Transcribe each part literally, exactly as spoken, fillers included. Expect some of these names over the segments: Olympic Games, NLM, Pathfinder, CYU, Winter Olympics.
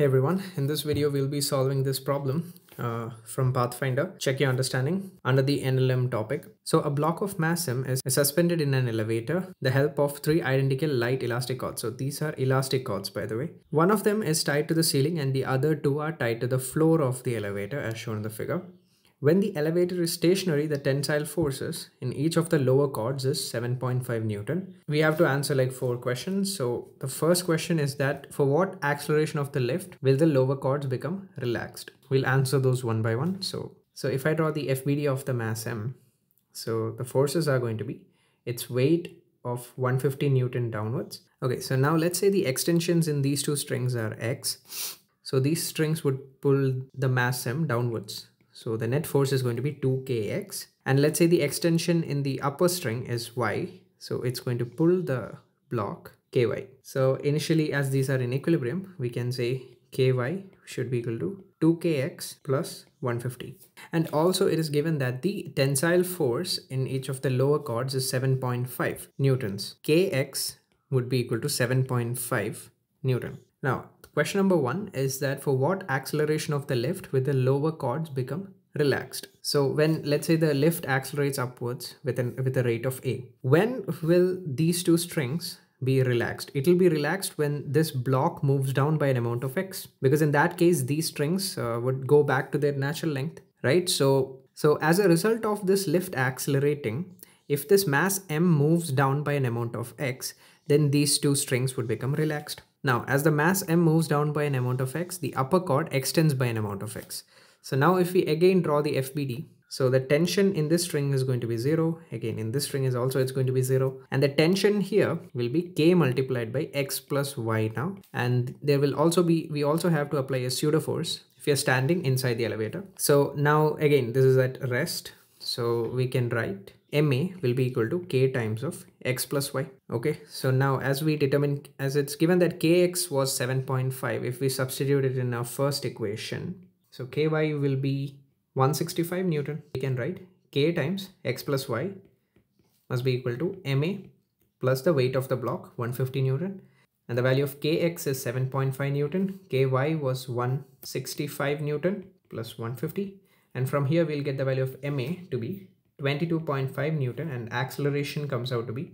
Hey everyone, in this video we'll be solving this problem uh, from Pathfinder, Check Your Understanding, under the N L M topic. So a block of mass m is suspended in an elevator, the help of three identical light elastic cords. So these are elastic cords, by the way. One of them is tied to the ceiling and the other two are tied to the floor of the elevator as shown in the figure. When the elevator is stationary, the tensile forces in each of the lower cords is seven point five Newton. We have to answer like four questions. So the first question is that for what acceleration of the lift will the lower cords become relaxed? We'll answer those one by one. So, so if I draw the F B D of the mass M, so the forces are going to be its weight of one hundred fifty Newton downwards. Okay, so now let's say the extensions in these two strings are X. So these strings would pull the mass M downwards. So the net force is going to be two K X, and let's say the extension in the upper string is Y, so it's going to pull the block K Y. So initially, as these are in equilibrium, we can say K Y should be equal to two K X plus one hundred fifty. And also it is given that the tensile force in each of the lower cords is seven point five Newtons. K X would be equal to seven point five Newton. Now, question number one is that for what acceleration of the lift will the lower cords become relaxed? So when, let's say, the lift accelerates upwards with an with a rate of A, when will these two strings be relaxed? It will be relaxed when this block moves down by an amount of X, because in that case these strings uh, would go back to their natural length, right? So, so as a result of this lift accelerating, if this mass M moves down by an amount of X, then these two strings would become relaxed. Now, as the mass M moves down by an amount of X, the upper cord extends by an amount of X. So now if we again draw the F B D, so the tension in this string is going to be zero. Again, in this string is also, it's going to be zero. And the tension here will be K multiplied by X plus Y now. And there will also be, we also have to apply a pseudo force if you're standing inside the elevator. So now again, this is at rest. So we can write M A will be equal to K times of X plus Y. Okay, so now as we determine, as it's given that K X was seven point five, if we substitute it in our first equation, so K Y will be one hundred sixty-five Newton. We can write K times X plus Y must be equal to M A plus the weight of the block, one hundred fifty Newton. And the value of K X is seven point five Newton. K Y was one hundred sixty-five Newton plus one hundred fifty. And from here we'll get the value of M A to be twenty-two point five Newton, and acceleration comes out to be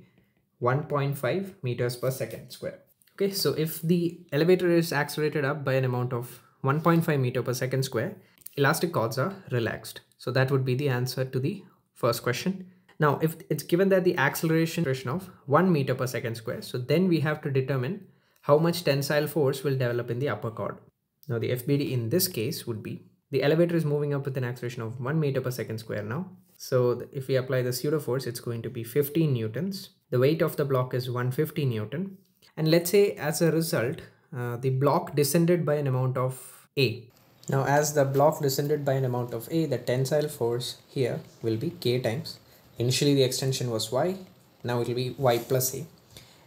one point five meters per second square. Okay, so if the elevator is accelerated up by an amount of one point five meter per second square, elastic cords are relaxed. So that would be the answer to the first question. Now, if it's given that the acceleration of one meter per second square, so then we have to determine how much tensile force will develop in the upper cord. Now the F B D in this case would be, the elevator is moving up with an acceleration of one meter per second square now. So if we apply the pseudo force, it's going to be fifteen Newtons. The weight of the block is one hundred fifty Newton. And let's say as a result, uh, the block descended by an amount of A. Now, as the block descended by an amount of A, the tensile force here will be K times. Initially, the extension was Y. Now it will be Y plus A.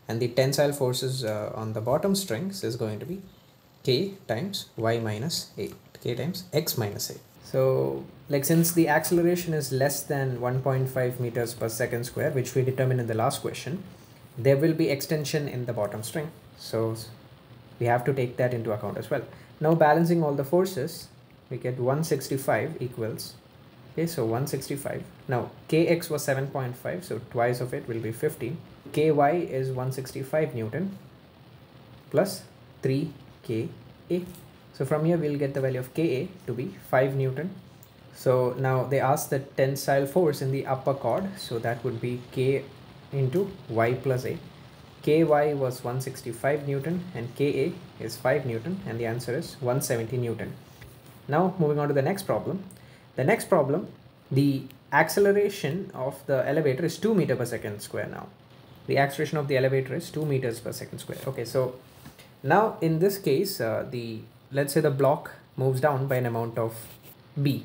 And the tensile forces uh, on the bottom strings is going to be K times Y minus A. K times X minus A. So like, since the acceleration is less than one point five meters per second square, which we determined in the last question, there will be extension in the bottom string. So we have to take that into account as well. Now balancing all the forces, we get one hundred sixty-five equals, okay, so one hundred sixty-five. Now K X was seven point five, so twice of it will be fifteen. K Y is one hundred sixty-five Newton plus three K A. So from here we'll get the value of K A to be five Newton. So now they ask the tensile force in the upper cord. So that would be K into Y plus A. K Y was one hundred sixty-five Newton and K A is five Newton, and the answer is one hundred seventy Newton. Now moving on to the next problem. The next problem, the acceleration of the elevator is two meters per second square now. The acceleration of the elevator is two meters per second square. Okay, so now in this case, uh, the let's say the block moves down by an amount of B.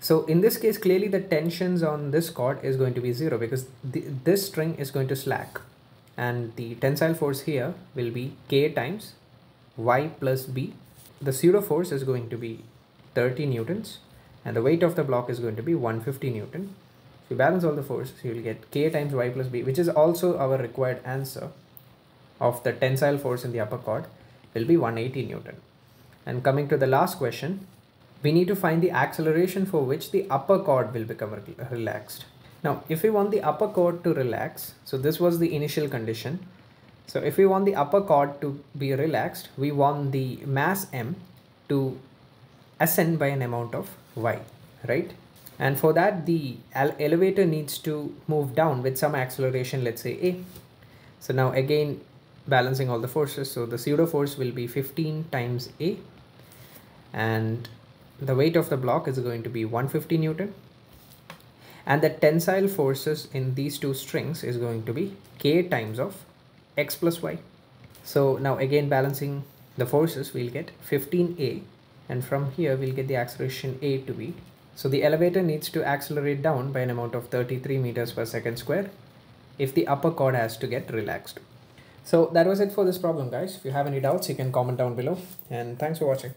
So in this case, clearly the tensions on this cord is going to be zero, because th this string is going to slack, and the tensile force here will be K times Y plus B. The pseudo force is going to be thirty Newtons, and the weight of the block is going to be one hundred fifty Newton. If you balance all the forces, you will get K times Y plus B, which is also our required answer of the tensile force in the upper cord, will be one hundred eighty Newton. And coming to the last question, we need to find the acceleration for which the upper chord will become relaxed. Now, if we want the upper chord to relax, so this was the initial condition. So if we want the upper chord to be relaxed, we want the mass M to ascend by an amount of Y, right? And for that, the elevator needs to move down with some acceleration, let's say A. So now again, balancing all the forces. So the pseudo force will be fifteen times A, and the weight of the block is going to be one hundred fifty Newton. And the tensile forces in these two strings is going to be K times of X plus Y. So now again, balancing the forces, we'll get fifteen A, and from here we'll get the acceleration A to be. So the elevator needs to accelerate down by an amount of thirty-three meters per second squared if the upper chord has to get relaxed. So that was it for this problem, guys. If you have any doubts, you can comment down below, and thanks for watching.